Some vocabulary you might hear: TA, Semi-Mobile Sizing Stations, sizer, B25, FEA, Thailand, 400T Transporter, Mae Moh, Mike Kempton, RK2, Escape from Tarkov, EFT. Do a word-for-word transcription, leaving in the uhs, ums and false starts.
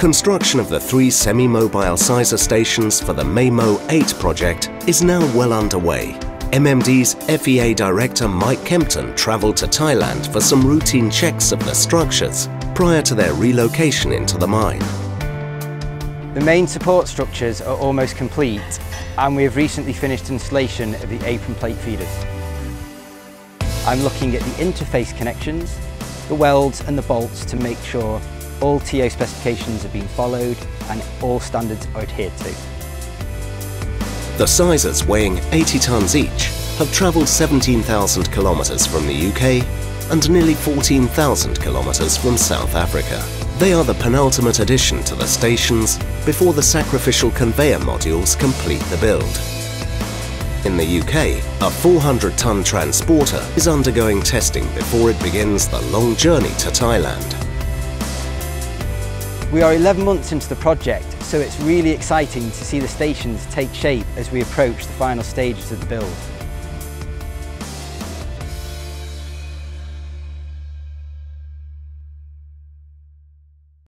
Construction of the three semi-mobile sizer stations for the Mae Moh eight project is now well underway. M M D's F E A Director Mike Kempton travelled to Thailand for some routine checks of the structures prior to their relocation into the mine. The main support structures are almost complete, and we have recently finished installation of the apron plate feeders. I'm looking at the interface connections, the welds and the bolts to make sure all T A specifications are being followed and all standards are adhered to. The sizers, weighing eighty tonnes each, have travelled seventeen thousand kilometres from the U K and nearly fourteen thousand kilometres from South Africa. They are the penultimate addition to the stations before the sacrificial conveyor modules complete the build. In the U K, a four hundred tonne transporter is undergoing testing before it begins the long journey to Thailand. We are eleven months into the project, so it's really exciting to see the stations take shape as we approach the final stages of the build.